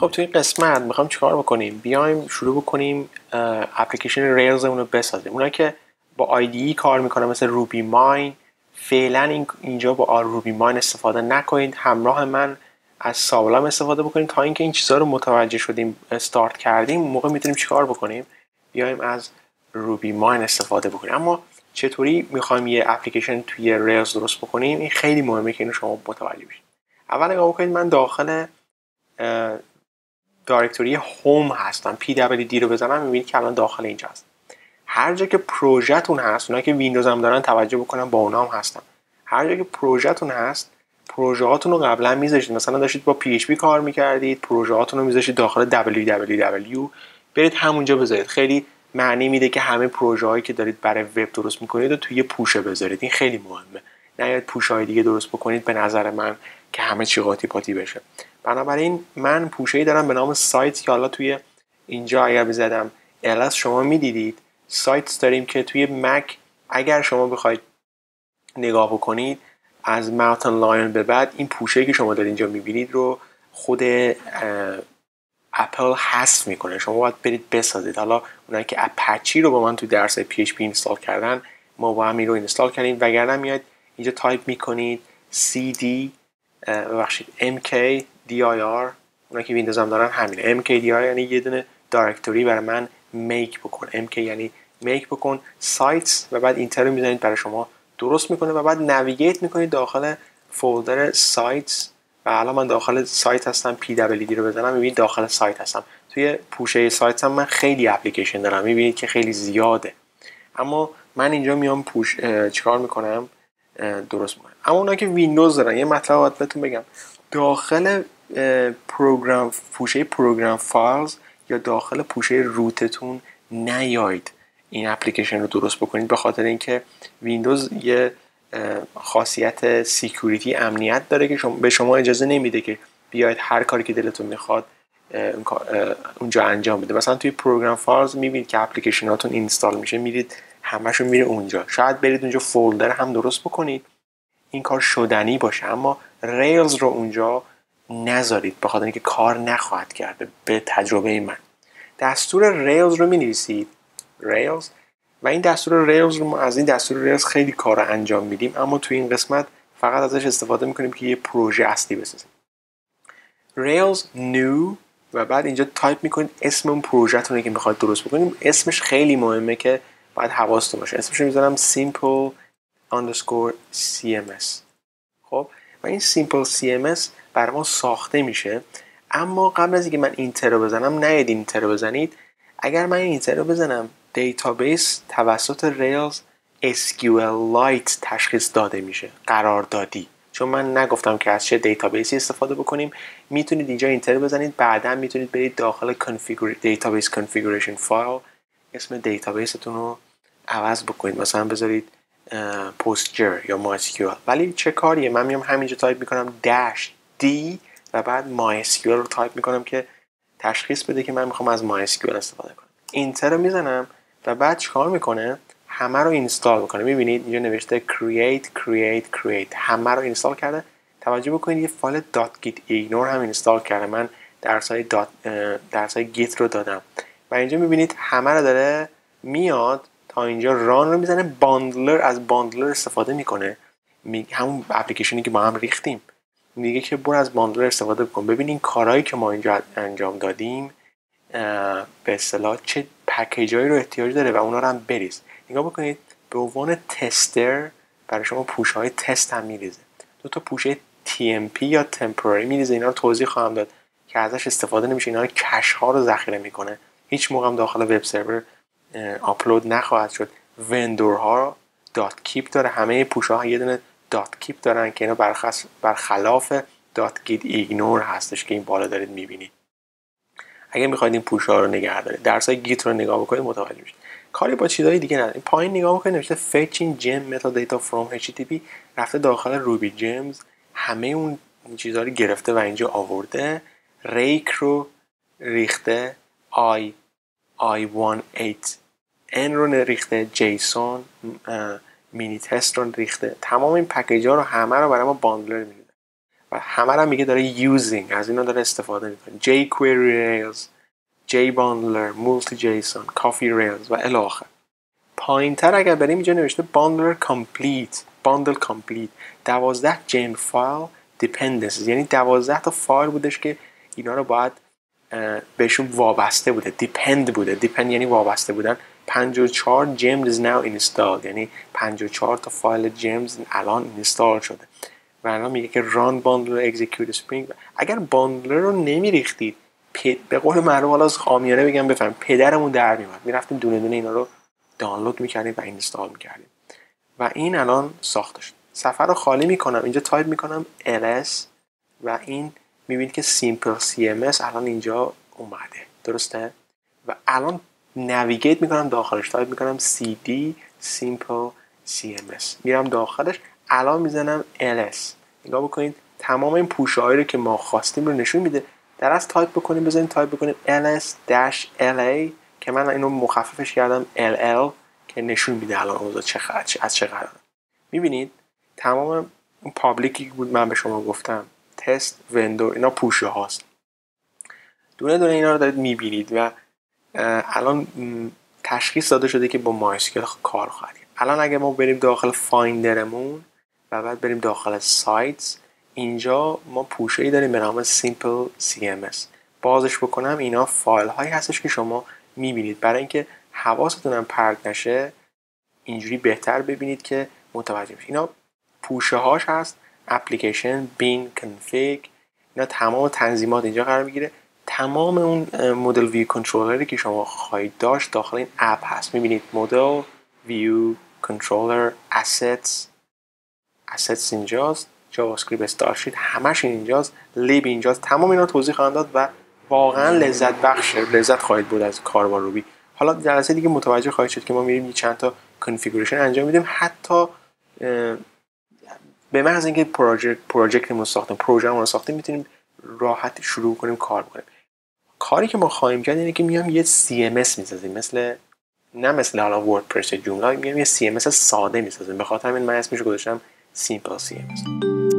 خب توی قسمت میخوام چیکار بکنیم؟ بیایم شروع بکنیم اپلیکیشن ریلز اون رو بسازیم. اونایی که با آیدی کار میکنن مثل روبی ماین، فعلا اینجا با روبی ماین استفاده نکنید. همراه من از سابلام استفاده بکنید تا اینکه این چیزا رو متوجه شدیم، استارت کردیم، موقع میتونیم چیکار بکنیم؟ بیایم از روبی ماین استفاده بکنیم. اما چطوری میخوایم یه اپلیکیشن توی ریلز درست بکنیم؟ این خیلی مهمه که اینو شما متوجه بشید. اول نگاه بکنید من داخل دایرکتوری هوم هستم. pwd رو بزنم میبینید که الان داخل اینجا هست. هر جا که پروژه‌تون هست، اونایی که ویندوز هم دارن توجه بکنن با اونها هم هستم. هر جا که پروژه‌تون هست، پروژه‌هاتون رو قبلا می‌ذاشتید. مثلا داشتید با PHP کار می‌کردید، پروژه‌هاتون رو می‌ذاشتید داخل www. برید همونجا بذارید. خیلی معنی میده که همه پروژه‌هایی که دارید برای وب درست می‌کنید رو توی پوشه بذارید. این خیلی مهمه. نهایت پوش‌های دیگه درست بکنید به نظر من که همه چی قاطی پاتی بشه. بنابراین من پوشه‌ای دارم به نام سایت که حالا توی اینجا اگر بزدم ls شما می‌دیدید. سایت داریم که توی مک اگر شما بخواید نگاه بکنید از ماونتن لاین به بعد این پوشه‌ای که شما در اینجا می‌بینید رو خود اپل حذف می‌کنه. شما باید برید بسازید. حالا اونایی که اپاچی رو با من تو درس پی اچ پی اینستال کردن ما با هم این رو اینستال کنیم، وگرنه میاد اینجا تایپ می‌کنید mkdir. اونایی که ویندوز هم دارن همین mkdir یعنی یه دونه دایرکتوری برای من میک بکن، mk یعنی میک بکن سایتس و بعد اینتر رو میزنید برای شما درست میکنه و بعد نویگیت میکنید داخل فولدر سایتس. و الان من داخل سایت هستم. pwd رو بزنم میبینید داخل سایت هستم. توی پوشه سایت هم من خیلی اپلیکیشن دارم، میبینید که خیلی زیاده. اما من اینجا میام پوش چیکار میکنم درست میکنم. اما اونا که ویندوز دارن یه مطلب باید بهتون بگم، داخل پروگرام پوشه پروگرام فایلز یا داخل پوشه روتتون نیاید این اپلیکیشن رو درست بکنید، به خاطر اینکه ویندوز یه خاصیت سیکیوریتی امنیت داره که به شما اجازه نمیده که بیاید هر کاری که دلتون میخواد اونجا انجام بده. مثلا توی پروگرام فایلز میبینید که اپلیکیشناتون اینستال میشه، میرید همشون میره اونجا. شاید برید اونجا فولدر هم درست بکنید، این کار شدنی باشه، اما ریلز رو اونجا نذارید به خاطر اینکه کار نخواهد کرده. به تجربه من دستور ریلز رو می‌نویسید ریلز و این دستور ریلز رو ما از این دستور ریلز خیلی کار انجام میدیم، اما تو این قسمت فقط ازش استفاده میکنیم که یه پروژه اصلی بسازیم. ریلز نیو و بعد اینجا تایپ میکنید اسم اون پروژه‌تون رو که میخواید درست بکنیم. اسمش خیلی مهمه که باید حواستون باشه. اسمش رو می‌ذارم simple_cms. خب و این simple_cms برای ما ساخته میشه. اما قبل از اینکه من اینتر رو بزنم، نید اینتر رو بزنید. اگر من اینتر رو بزنم دیتابیس توسط ریلز SQLite تشخیص داده میشه، قراردادی، چون من نگفتم که از چه دیتابیسی استفاده بکنیم. میتونید اینجا اینتر بزنید، بعدا میتونید برید داخل دیتابیس کانفیگوریشن فایل اسم دیتابیستون رو عوض بکنید، مثلا بذارید پوستجر یا MySQL. ولی چه کاریه؟ من میام همینجا تایپ میکنم داش دی و بعد MySQL رو تایپ میکنم که تشخیص بده که من میخوام از MySQL استفاده کنم. اینتر رو میزنم و بعد چیکار میکنه؟ همه رو اینستال میکنه. میبینید اینجا نوشته create همه رو اینستال کرده. توجه بکنید یه فایل .gitignore هم اینستال کرده. من درسای git رو دادم و اینجا میبینید همه رو داره میاد تا اینجا ران رو میزنه. باندلر از باندلر استفاده میکنه، همون اپلیکیشنی که ما هم ریختیم میگه که برو از باندلر استفاده بکن. ببینین کارهایی که ما اینجا انجام دادیم به اصطلاح چه پکیجایی رو احتیاج داره و اونا رو هم بریز. نگاه بکنید به عنوان تستر برای شما پوشهای تست هم میریزه. دو تا پوشه TMP یا temporary میریزه. اینا رو توضیح خواهم داد که ازش استفاده نمیشه. اینا رو کش ها رو ذخیره میکنه، هیچ موقع هم داخل وب سرور آپلود نخواهد شد. وندورها دات کیپ داره، همه پوشها یه دونه دات کیپ دارن که اینا برخلاف دات گید ایگنور هستش که این بالا دارید میبینید. اگه میخواید این پوشا رو نگه دارید، درسای گیت رو نگاه بکنید متوجه میشید. کاری با چیزای دیگه نداره. این پایین نگاه بکنید نوشته fetching gem metadata from http، رفته داخل روبی جیمز همه اون چیزا رو گرفته و اینجا آورده. ریک رو ریخته، i18n رو ریخته، جیسون مینی تست رو ریخته. تمام این پکیج ها رو همه رو برای ما باندلر میده. و همه را میگه داره using، از اینا داره استفاده میکنه. jQuery Rails، jbundler، multijson، coffee Rails و الاخر. پایین تر اگر بریم اینجا نوشته bundler complete، bundle complete 12 gen file dependencies، یعنی 12 تا فایل بودش که اینا رو باید بهشون وابسته بوده، depend بوده. depend یعنی وابسته بودن. 54 gems is now installed، یعنی 54 تا فایل gems الان اینستال شده. و الان میگه که run bundler execute spring. اگر bundler رو نمیریختید، به قول معروف حالا از خامیانه بگم بفهم، پدرمون در میومد، میرفتیم دونه دونه اینا رو دانلود میکردیم و اینستال میکردیم. و این الان ساخته شد. صفحه رو خالی میکنم، اینجا تایپ میکنم ls و این میبینید که simple cms الان اینجا اومده، درسته؟ و الان نویگیت میکنم داخلش، تایپ میکنم cd simple cms، میرم داخلش، الان میزنم ls. نگاه بکنید تمام این پوشهایی رو که ما خواستیم رو نشون میده. در از تایپ بکنیم، بزنید تایپ بکنیم ls-la که من اینو مخففش کردم ll که نشون میده الان اوضاع چقدر از چه قراره. میبینید تمام اون پابلیکی بود من به شما گفتم، تست، وندور، اینا پوشه هاست. دونه دونه اینا رو دارید میبینید و الان تشخیص داده شده که با MySQL کار خواهد کرد. الان اگه ما بریم داخل فایندرمون و بعد بریم داخل سایتس، اینجا ما پوشه‌ای داریم به نام simple cms. بازش بکنم اینا فایل هایی هستش که شما میبینید. برای اینکه حواستون هم پرت نشه اینجوری بهتر ببینید که متوجه بشید. اینا پوشه هاش هست، اپلیکیشن، بین، کنفیگ، اینا تمام تنظیمات اینجا قرار میگیره. تمام اون مدل ویو کنترلری که شما خواهید داشت داخل این اپ هست. میبینید مدل ویو کنترلر، asset اینجاست، جاوا اسکریپت استارشید همش اینجاست، لیب اینجاست. تمام اینا توضیح خواهم داد و واقعا لذت بخشه، لذت خواهید برد از کار با روبی. حالا جلسه دیگه متوجه خواهید شد که ما میریم چند تا کانفیگوریشن انجام میدیم، حتی به محض اینکه پروژکتمون ساختیم، پروژه‌مون رو ساختیم، میتونیم راحت شروع کنیم کار بکنیم. کاری که ما خواهیم کرد اینه که میام یه CMS می‌سازیم، مثل حالا وردپرس جمله، میام یه CMS ساده می‌سازیم. به خاطر همین من اسمش گذاشتم simple CMS.